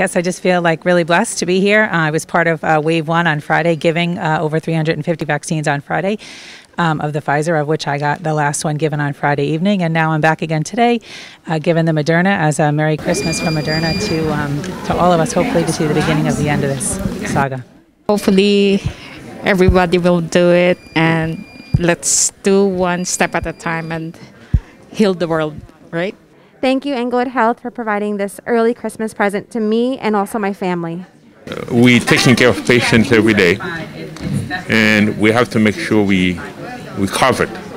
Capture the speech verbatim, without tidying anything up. guess I just feel like really blessed to be here. Uh, I was part of uh, Wave One on Friday, giving uh, over three hundred fifty vaccines on Friday um, of the Pfizer, of which I got the last one given on Friday evening. And now I'm back again today, uh, giving the Moderna as a Merry Christmas from Moderna to, um, to all of us, hopefully to see the beginning of the end of this saga. Hopefully everybody will do it, and let's do one step at a time and heal the world, right? Thank you, Englewood Health, for providing this early Christmas present to me and also my family. Uh, we're taking care of patients every day, and we have to make sure we, we're covered.